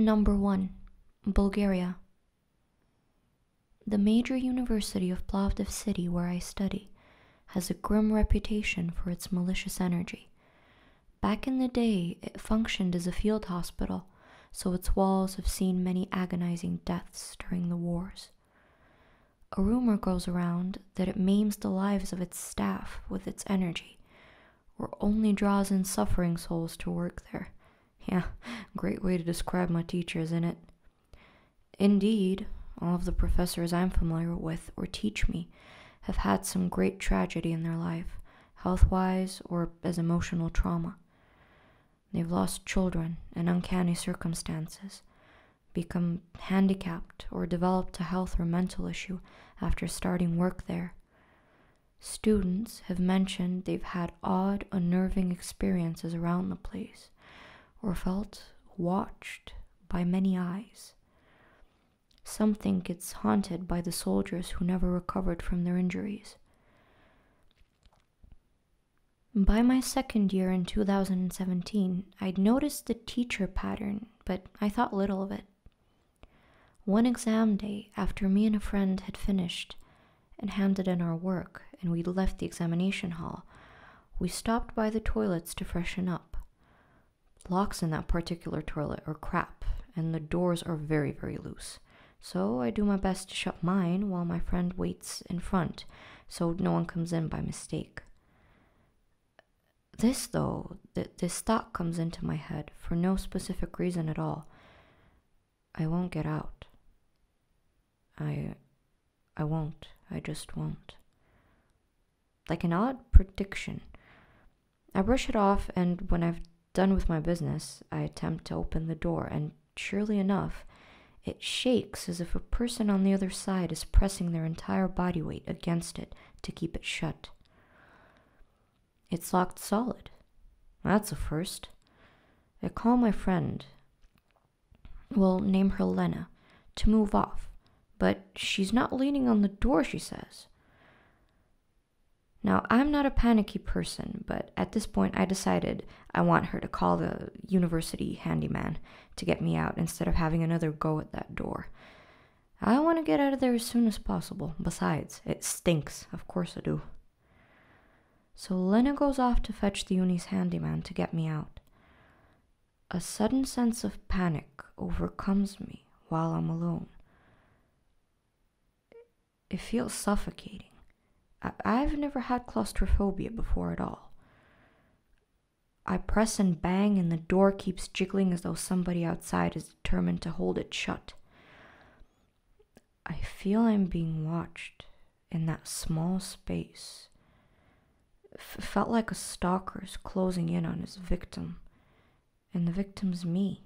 Number 1. Bulgaria. The major university of Plovdiv city where I study has a grim reputation for its malicious energy. Back in the day, it functioned as a field hospital, so its walls have seen many agonizing deaths during the wars. A rumor goes around that it maims the lives of its staff with its energy, or only draws in suffering souls to work there. Yeah, great way to describe my teacher, isn't it? Indeed, all of the professors I'm familiar with or teach me have had some great tragedy in their life, health-wise or as emotional trauma. They've lost children in uncanny circumstances, become handicapped or developed a health or mental issue after starting work there. Students have mentioned they've had odd, unnerving experiences around the place, or felt watched by many eyes. Some think it's haunted by the soldiers who never recovered from their injuries. By my second year in 2017, I'd noticed the teacher pattern, but I thought little of it. One exam day, after me and a friend had finished and handed in our work, and we'd left the examination hall, we stopped by the toilets to freshen up. Locks in that particular toilet are crap, and the doors are very, very loose. So I do my best to shut mine while my friend waits in front, so no one comes in by mistake. This thought comes into my head for no specific reason at all. I won't get out. I won't. I just won't. Like an odd prediction. I brush it off, and when I've done with my business, I attempt to open the door, and surely enough, it shakes as if a person on the other side is pressing their entire body weight against it to keep it shut. It's locked solid. That's a first. I call my friend, we'll name her Lena, to move off, but she's not leaning on the door, she says. Now, I'm not a panicky person, but at this point I decided I want her to call the university handyman to get me out instead of having another go at that door. I want to get out of there as soon as possible. Besides, it stinks. Of course I do. So Lena goes off to fetch the uni's handyman to get me out. A sudden sense of panic overcomes me while I'm alone. It feels suffocating. I've never had claustrophobia before at all. I press and bang, and the door keeps jiggling as though somebody outside is determined to hold it shut. I feel I'm being watched in that small space. Felt like a stalker's closing in on his victim, and the victim's me.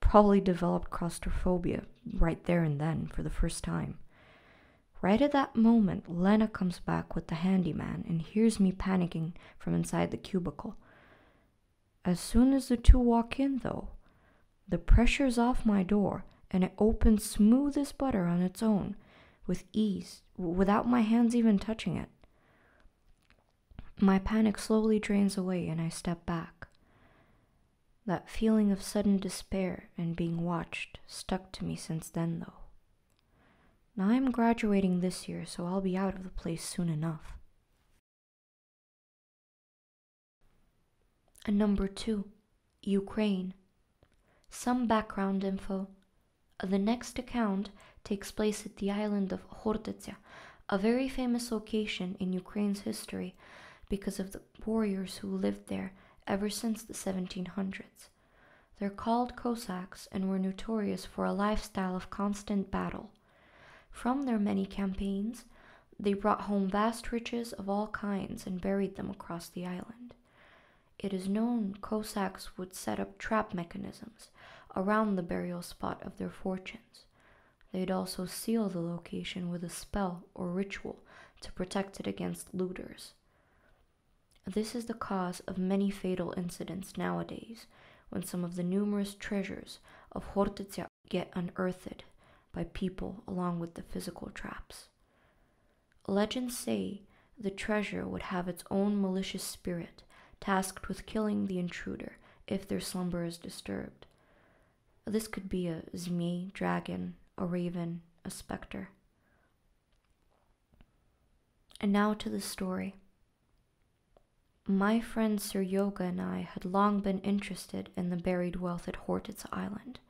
Probably developed claustrophobia right there and then for the first time. Right at that moment, Lena comes back with the handyman and hears me panicking from inside the cubicle. As soon as the two walk in, though, the pressure's off my door, and it opens smooth as butter on its own, with ease, without my hands even touching it. My panic slowly drains away, and I step back. That feeling of sudden despair and being watched stuck to me since then, though. Now I'm graduating this year, so I'll be out of the place soon enough. And number 2, Ukraine. Some background info. The next account takes place at the island of Khortitsa, a very famous location in Ukraine's history because of the warriors who lived there ever since the 1700s. They're called Cossacks and were notorious for a lifestyle of constant battle. From their many campaigns, they brought home vast riches of all kinds and buried them across the island. It is known Cossacks would set up trap mechanisms around the burial spot of their fortunes. They'd also seal the location with a spell or ritual to protect it against looters. This is the cause of many fatal incidents nowadays, when some of the numerous treasures of Khortitsa get unearthed by people along with the physical traps. Legends say the treasure would have its own malicious spirit tasked with killing the intruder if their slumber is disturbed. This could be a zmi, dragon, a raven, a specter. And now to the story. My friend Sir Yoga and I had long been interested in the buried wealth at Khortitsa Island.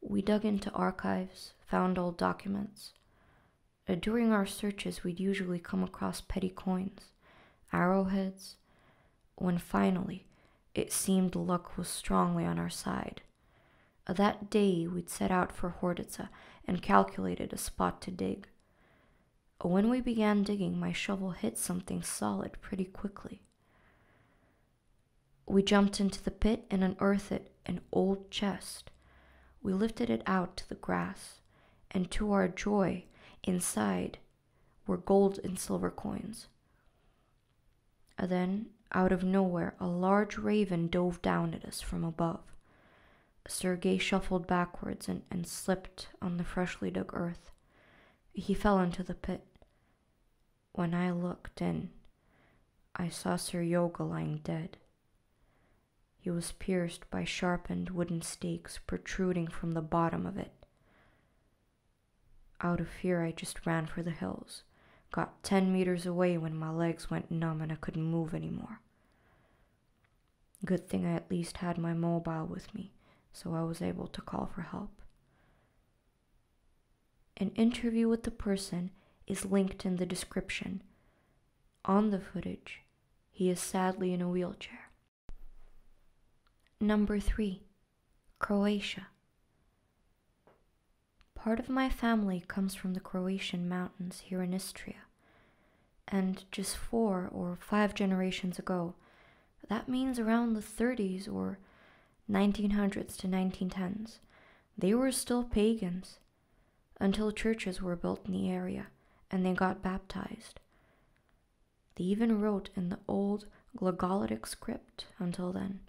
We dug into archives, found old documents. During our searches, we'd usually come across petty coins, arrowheads, when finally, it seemed luck was strongly on our side. That day, we'd set out for Khortitsa and calculated a spot to dig. When we began digging, my shovel hit something solid pretty quickly. We jumped into the pit and unearthed an old chest. We lifted it out to the grass, and to our joy, inside were gold and silver coins. Then, out of nowhere, a large raven dove down at us from above. Sergei shuffled backwards and slipped on the freshly dug earth. He fell into the pit. When I looked in, I saw Sir Yoga lying dead. He was pierced by sharpened wooden stakes protruding from the bottom of it. Out of fear, I just ran for the hills, got 10 meters away when my legs went numb and I couldn't move anymore. Good thing I at least had my mobile with me, so I was able to call for help. An interview with the person is linked in the description. On the footage, he is sadly in a wheelchair. Number 3. Croatia. Part of my family comes from the Croatian mountains here in Istria, and just 4 or 5 generations ago, that means around the 30s or 1900s to 1910s, they were still pagans, until churches were built in the area and they got baptized. They even wrote in the old Glagolitic script until then.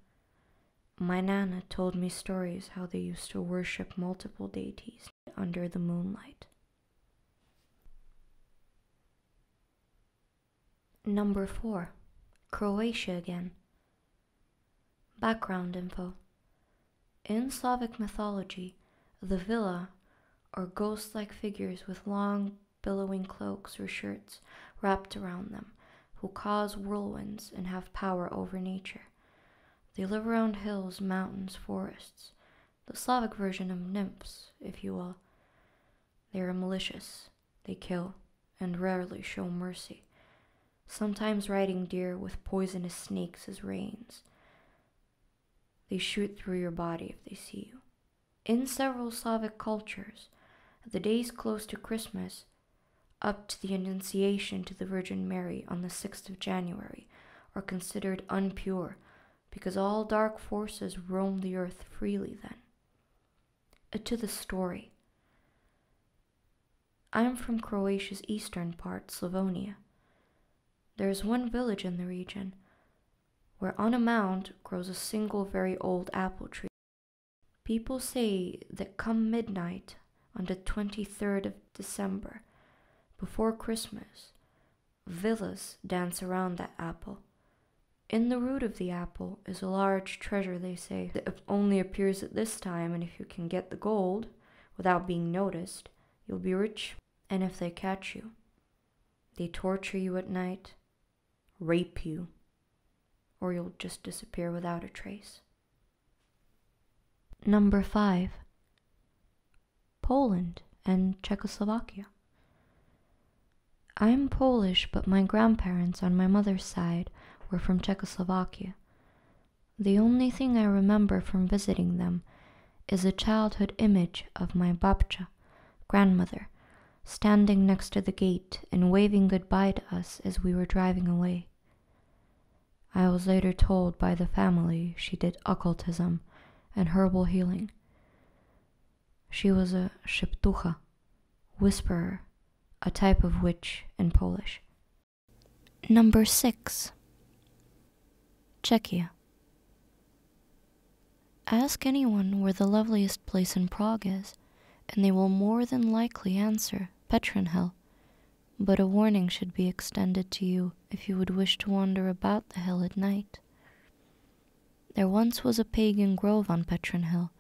My Nana told me stories how they used to worship multiple deities under the moonlight. Number 4. Croatia again. Background info. In Slavic mythology, the vila are ghost-like figures with long, billowing cloaks or shirts wrapped around them, who cause whirlwinds and have power over nature. They live around hills, mountains, forests, the Slavic version of nymphs, if you will. They are malicious, they kill, and rarely show mercy, sometimes riding deer with poisonous snakes as reins. They shoot through your body if they see you. In several Slavic cultures, the days close to Christmas, up to the Annunciation to the Virgin Mary on the 6th of January, are considered unpure, because all dark forces roam the earth freely then. To the story. I am from Croatia's eastern part, Slavonia. There is one village in the region, where on a mound grows a single very old apple tree. People say that come midnight on the 23rd of December, before Christmas, villas dance around that apple. In the root of the apple is a large treasure, they say, that only appears at this time, and if you can get the gold without being noticed, you'll be rich. And if they catch you, they torture you at night, rape you, or you'll just disappear without a trace. Number 5. Poland and Czechoslovakia. I'm Polish, but my grandparents on my mother's side were from Czechoslovakia. The only thing I remember from visiting them is a childhood image of my babcia, grandmother, standing next to the gate and waving goodbye to us as we were driving away. I was later told by the family she did occultism and herbal healing. She was a szeptucha, whisperer, a type of witch in Polish. Number 6. Czechia. Ask anyone where the loveliest place in Prague is, and they will more than likely answer Petrín Hill, but a warning should be extended to you if you would wish to wander about the hill at night. There once was a pagan grove on Petrín Hill,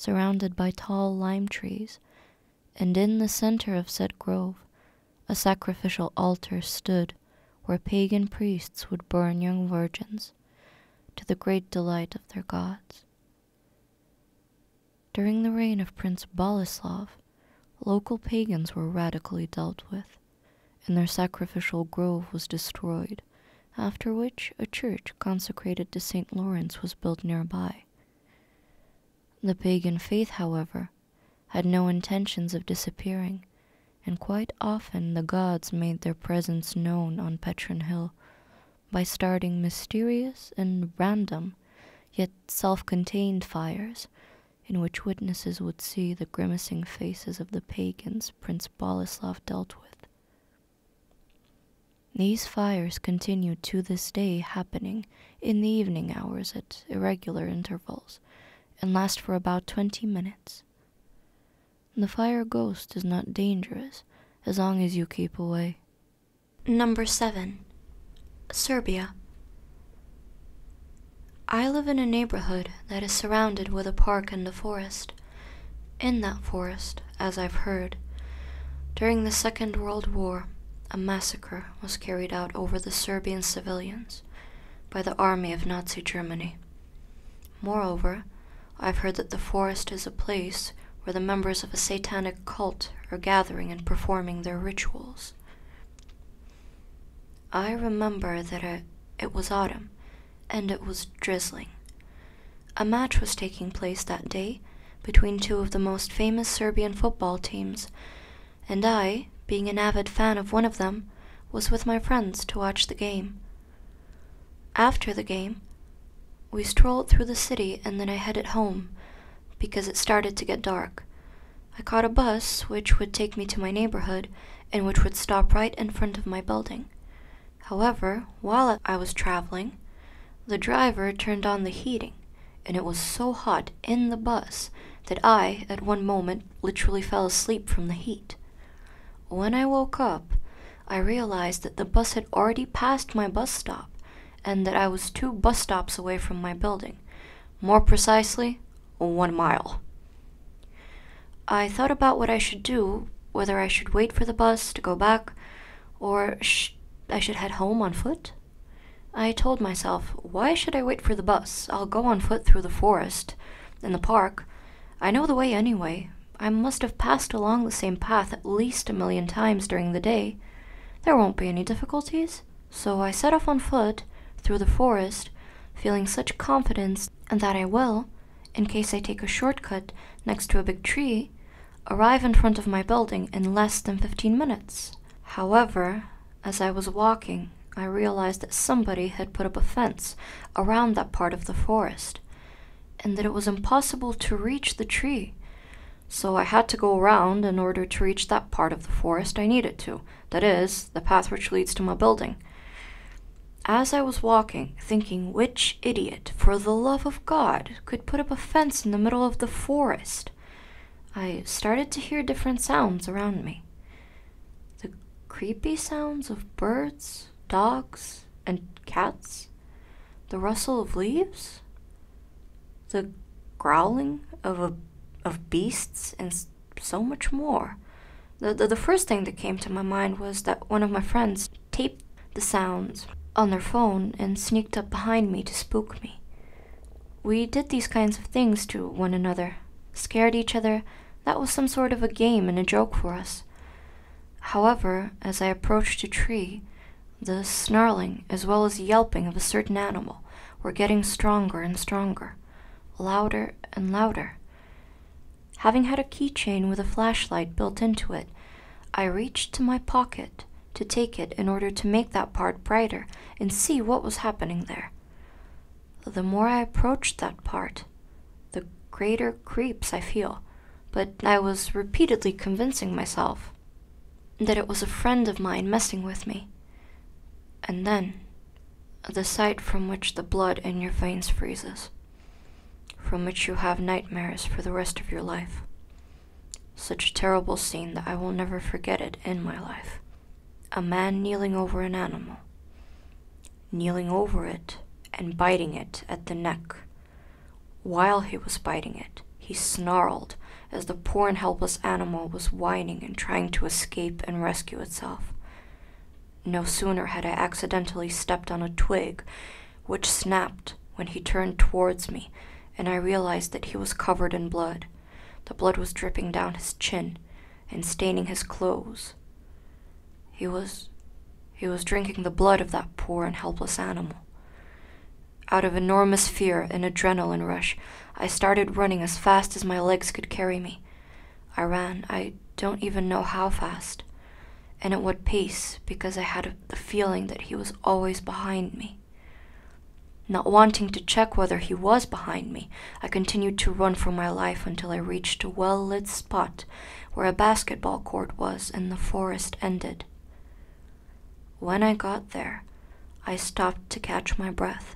surrounded by tall lime trees, and in the center of said grove a sacrificial altar stood where pagan priests would burn young virgins, to the great delight of their gods. During the reign of Prince Boleslav, local pagans were radically dealt with, and their sacrificial grove was destroyed, after which a church consecrated to St. Lawrence was built nearby. The pagan faith, however, had no intentions of disappearing, and quite often the gods made their presence known on Petrin Hill by starting mysterious and random, yet self-contained fires, in which witnesses would see the grimacing faces of the pagans Prince Boleslav dealt with. These fires continue to this day, happening in the evening hours at irregular intervals, and last for about 20 minutes. The fire ghost is not dangerous, as long as you keep away. Number 7. Serbia. I live in a neighborhood that is surrounded with a park and a forest. In that forest, as I've heard, during the Second World War, a massacre was carried out over the Serbian civilians by the army of Nazi Germany. Moreover, I've heard that the forest is a place where the members of a satanic cult are gathering and performing their rituals. I remember that it was autumn, and it was drizzling. A match was taking place that day between two of the most famous Serbian football teams, and I, being an avid fan of one of them, was with my friends to watch the game. After the game, we strolled through the city, and then I headed home, because it started to get dark. I caught a bus which would take me to my neighborhood and which would stop right in front of my building. However, while I was traveling, the driver turned on the heating, and it was so hot in the bus that I, at one moment, literally fell asleep from the heat. When I woke up, I realized that the bus had already passed my bus stop and that I was 2 bus stops away from my building. More precisely, 1 mile. I thought about what I should do, whether I should wait for the bus to go back, or I should head home on foot. I told myself, why should I wait for the bus? I'll go on foot through the forest and the park. I know the way anyway. I must have passed along the same path at least 1 million times during the day. There won't be any difficulties. So I set off on foot through the forest, feeling such confidence that I will, in case I take a shortcut next to a big tree, arrive in front of my building in less than 15 minutes. However, as I was walking, I realized that somebody had put up a fence around that part of the forest, and that it was impossible to reach the tree. So I had to go around in order to reach that part of the forest I needed to, that is, the path which leads to my building. As I was walking, thinking, which idiot, for the love of God, could put up a fence in the middle of the forest, I started to hear different sounds around me. The creepy sounds of birds, dogs, and cats, the rustle of leaves, the growling of beasts, and so much more. The first thing that came to my mind was that one of my friends taped the sounds on their phone and sneaked up behind me to spook me. We did these kinds of things to one another, scared each other. That was some sort of a game and a joke for us. However, as I approached a tree, the snarling as well as yelping of a certain animal were getting stronger and stronger, louder and louder. Having had a keychain with a flashlight built into it, I reached to my pocket to take it in order to make that part brighter and see what was happening there. The more I approached that part, the greater creeps I feel, but I was repeatedly convincing myself that it was a friend of mine messing with me. And then, the sight from which the blood in your veins freezes, from which you have nightmares for the rest of your life. Such a terrible scene that I will never forget it in my life. A man kneeling over an animal, kneeling over it and biting it at the neck. While he was biting it, he He snarled as the poor and helpless animal was whining and trying to escape and rescue itself. No sooner had I accidentally stepped on a twig, which snapped when he turned towards me, and I realized that he was covered in blood. The blood was dripping down his chin and staining his clothes. He was drinking the blood of that poor and helpless animal. Out of enormous fear and adrenaline rush, I started running as fast as my legs could carry me. I ran, I don't even know how fast, and at what pace, because I had the feeling that he was always behind me. Not wanting to check whether he was behind me, I continued to run for my life until I reached a well-lit spot where a basketball court was and the forest ended. When I got there, I stopped to catch my breath,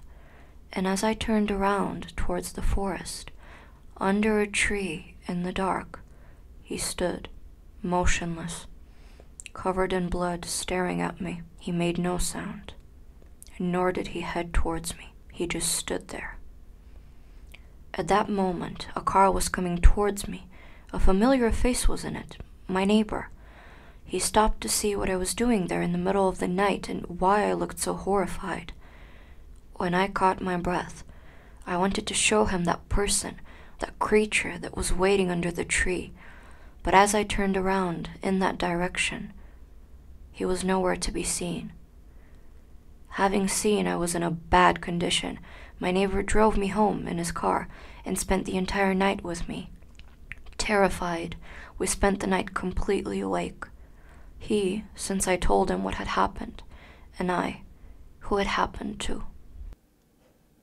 and as I turned around towards the forest, under a tree in the dark, he stood, motionless, covered in blood, staring at me. He made no sound, nor did he head towards me. He just stood there. At that moment, a car was coming towards me. A familiar face was in it, my neighbor. He stopped to see what I was doing there in the middle of the night and why I looked so horrified. When I caught my breath, I wanted to show him that person, that creature that was waiting under the tree. But as I turned around in that direction, he was nowhere to be seen. Having seen I was in a bad condition, my neighbor drove me home in his car and spent the entire night with me. Terrified, we spent the night completely awake. He, since I told him what had happened, and I, who it happened to.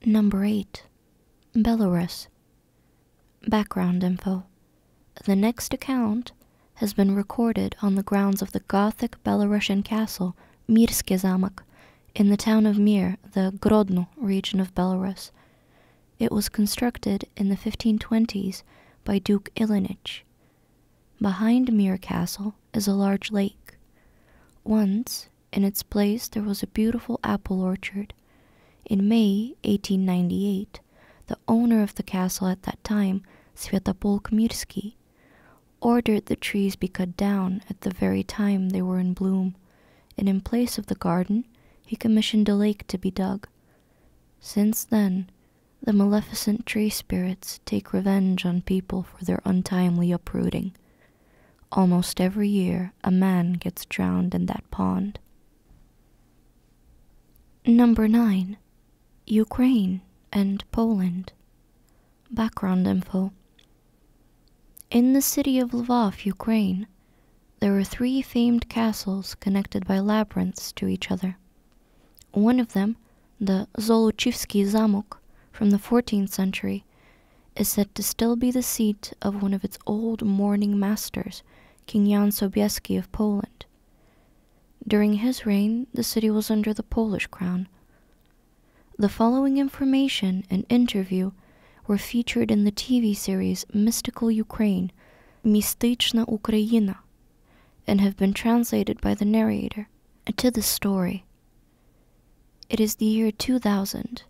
Number 8. Belarus. Background info. The next account has been recorded on the grounds of the Gothic Belarusian castle Mirsky Zamok, in the town of Mir, the Grodno region of Belarus. It was constructed in the 1520s by Duke Ilinich. Behind Mir Castle is a large lake. Once, in its place, there was a beautiful apple orchard. In May 1898, the owner of the castle at that time, Sviatopolk Mirsky, ordered the trees be cut down at the very time they were in bloom, and in place of the garden, he commissioned a lake to be dug. Since then, the maleficent tree spirits take revenge on people for their untimely uprooting. Almost every year, a man gets drowned in that pond. Number 9. Ukraine and Poland. Background info. In the city of Lvov, Ukraine, there are 3 famed castles connected by labyrinths to each other. One of them, the Zolochivsky Zamok from the 14th century, is said to still be the seat of one of its old mourning masters, King Jan Sobieski of Poland. During his reign, the city was under the Polish crown. The following information and interview were featured in the TV series Mystical Ukraine, Mistyczna Ukraina, and have been translated by the narrator to the story. It is the year 2000.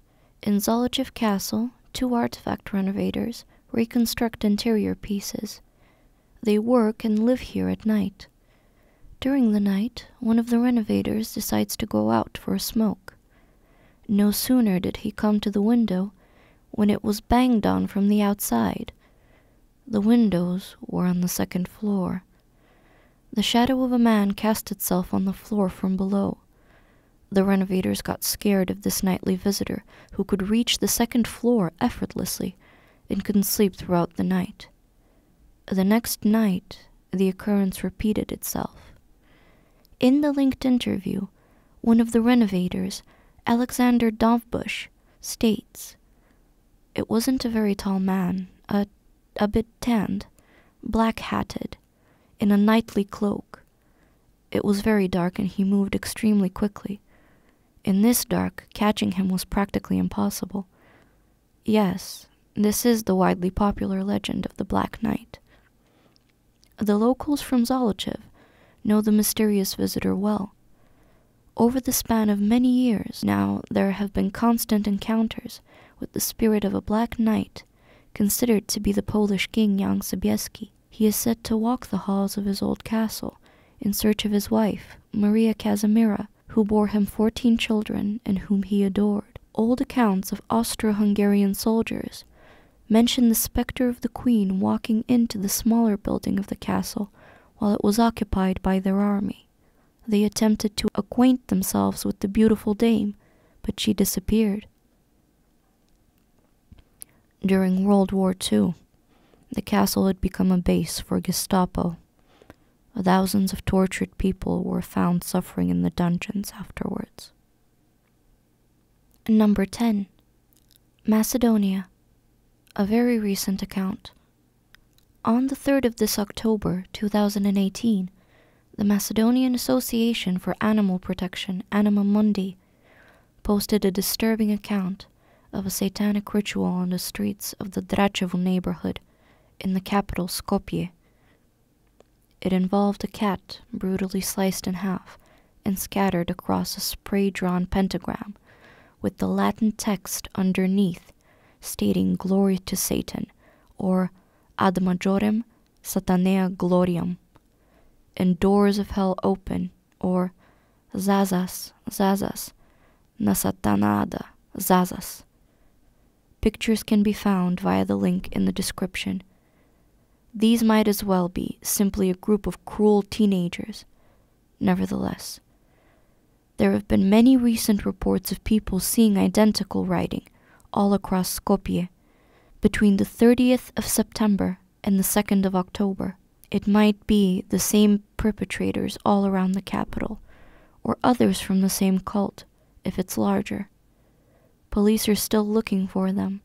In Zolochiv Castle, 2 artifact renovators reconstruct interior pieces. They work and live here at night. During the night, one of the renovators decides to go out for a smoke. No sooner did he come to the window when it was banged on from the outside. The windows were on the 2nd floor. The shadow of a man cast itself on the floor from below. The renovators got scared of this nightly visitor who could reach the 2nd floor effortlessly and couldn't sleep throughout the night. The next night, the occurrence repeated itself. In the linked interview, one of the renovators, Alexander Dovbush, states, "It wasn't a very tall man, a bit tanned, black-hatted, in a knightly cloak. It was very dark and he moved extremely quickly. In this dark, catching him was practically impossible. Yes, this is the widely popular legend of the Black Knight." The locals from Zolochiv know the mysterious visitor well. Over the span of many years now, there have been constant encounters with the spirit of a Black Knight considered to be the Polish king Jan Sobieski. He is said to walk the halls of his old castle in search of his wife, Maria Casimira, who bore him 14 children and whom he adored. Old accounts of Austro-Hungarian soldiers mention the specter of the queen walking into the smaller building of the castle while it was occupied by their army. They attempted to acquaint themselves with the beautiful dame, but she disappeared. During World War II, the castle had become a base for Gestapo. Thousands of tortured people were found suffering in the dungeons afterwards. Number 10. Macedonia. A very recent account. On the 3rd of this October, 2018, the Macedonian Association for Animal Protection, Anima Mundi, posted a disturbing account of a satanic ritual on the streets of the Drachevo neighborhood in the capital Skopje. It involved a cat brutally sliced in half and scattered across a spray-drawn pentagram with the Latin text underneath stating "Glory to Satan" or "Ad majorem Satanea gloriam," and "Doors of hell open" or "Zazas, Zazas, na Satanada, Zazas." Pictures can be found via the link in the description. These might as well be simply a group of cruel teenagers. Nevertheless, there have been many recent reports of people seeing identical writing all across Skopje between the 30th of September and the 2nd of October. It might be the same perpetrators all around the capital, or others from the same cult, if it's larger. Police are still looking for them.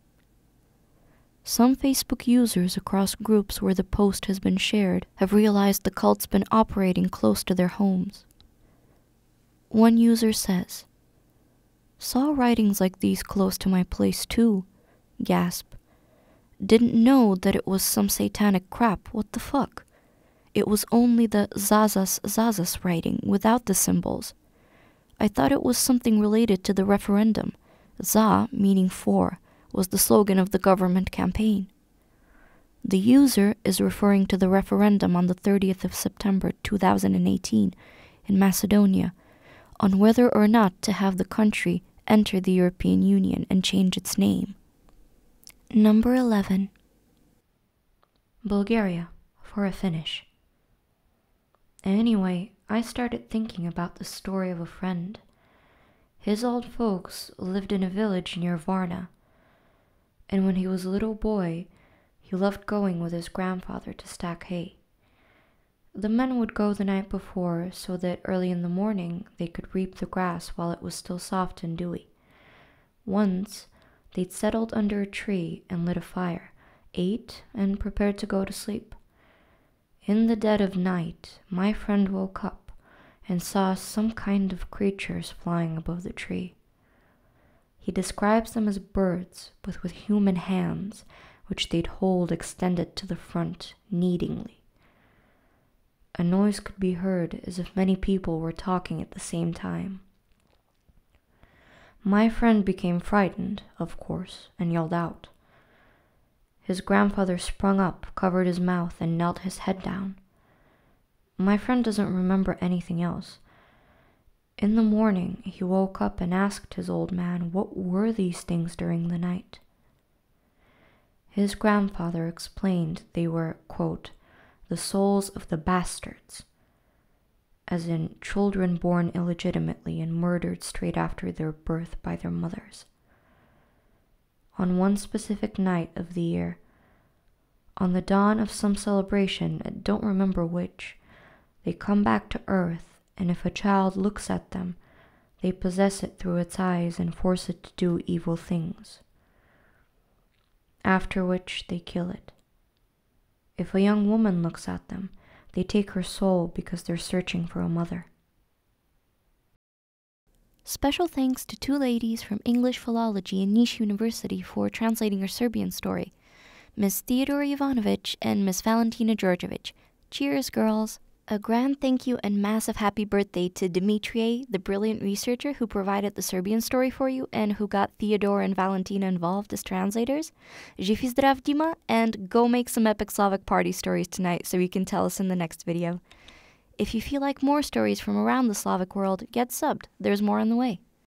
Some Facebook users across groups where the post has been shared have realized the cult's been operating close to their homes. One user says, "Saw writings like these close to my place too. Gasp. Didn't know that it was some satanic crap. What the fuck? It was only the Zazas Zazas writing without the symbols. I thought it was something related to the referendum. Za, meaning for, was the slogan of the government campaign." The user is referring to the referendum on the 30th of September 2018 in Macedonia on whether or not to have the country enter the European Union and change its name. Number 11. Bulgaria, for a finish. Anyway, I started thinking about the story of a friend. His old folks lived in a village near Varna, and when he was a little boy, he loved going with his grandfather to stack hay. The men would go the night before so that early in the morning they could reap the grass while it was still soft and dewy. Once, they'd settled under a tree and lit a fire, ate, and prepared to go to sleep. In the dead of night, my friend woke up and saw some kind of creatures flying above the tree. He describes them as birds, but with human hands, which they'd hold extended to the front, needingly. A noise could be heard as if many people were talking at the same time. My friend became frightened, of course, and yelled out. His grandfather sprung up, covered his mouth, and knelt his head down. My friend doesn't remember anything else. In the morning, he woke up and asked his old man what were these things during the night. His grandfather explained they were, quote, "the souls of the bastards," as in children born illegitimately and murdered straight after their birth by their mothers. On one specific night of the year, on the dawn of some celebration, I don't remember which, they come back to earth, and if a child looks at them, they possess it through its eyes and force it to do evil things, after which they kill it. If a young woman looks at them, they take her soul because they're searching for a mother. Special thanks to two ladies from English Philology and Nish University for translating her Serbian story, Ms. Teodora Jovanović and Ms. Valentina Djordjević. Cheers, girls! A grand thank you and massive happy birthday to Dimitrije, the brilliant researcher who provided the Serbian story for you and who got Theodora and Valentina involved as translators. Živi zdrav Dima, and go make some epic Slavic party stories tonight so you can tell us in the next video. If you feel like more stories from around the Slavic world, get subbed. There's more on the way.